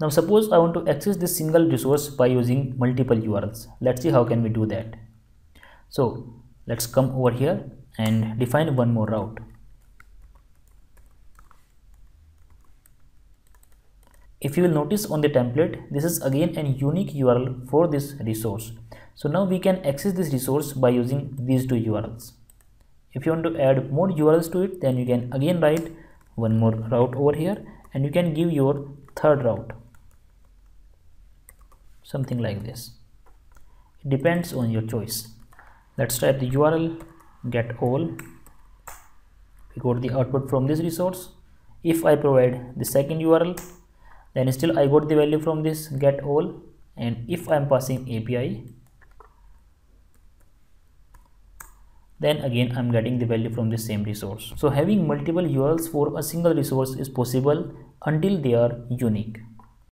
Now suppose I want to access this single resource by using multiple URLs. Let's see how can we do that. So let's come over here and define one more route. If you will notice on the template, this is again a unique URL for this resource. So now we can access this resource by using these two URLs. If you want to add more URLs to it, then you can again write one more route over here and you can give your third route, something like this. It depends on your choice. Let's type the URL get all. We got the output from this resource. If I provide the second URL, then still I got the value from this get all, and if I am passing API, then again I'm getting the value from the same resource. So having multiple URLs for a single resource is possible until they are unique.